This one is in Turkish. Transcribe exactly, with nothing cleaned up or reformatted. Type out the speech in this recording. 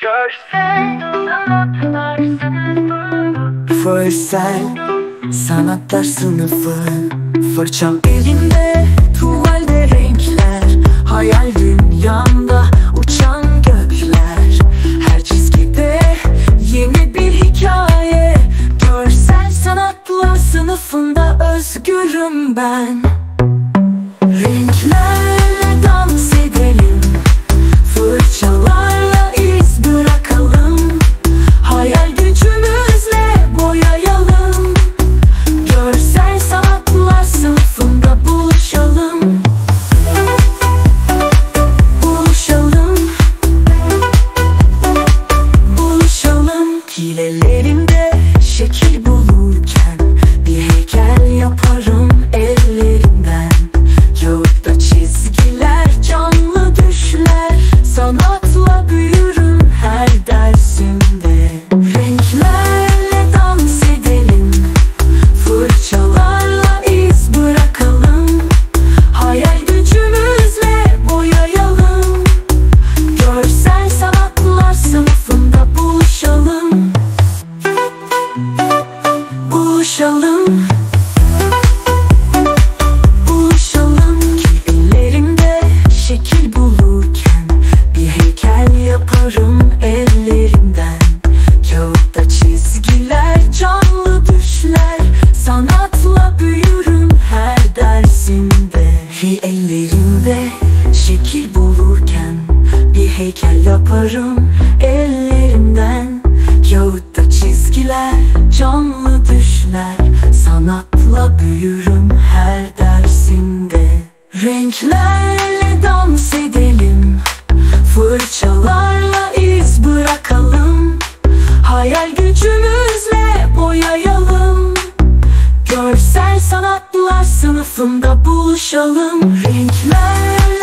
Görsen sanatlar Görsen sanatlar sınıfı. Fırçam elimde, tuvalde renkler, hayal dünyamda uçan gökler. Her çizgide yeni bir hikaye. Görsen sanatlar sınıfında özgürüm ben. Renklerle dans edelim, fırçalarla yaparım ellerimden. Kağıtta çizgiler, canlı düşler, sanatla büyürüm her dersimde. Renklerle dans edelim, fırçalarla iz bırakalım, hayal gücümüzle boyayalım. Görsel sanatlar sınıfında buluşalım. Renklerle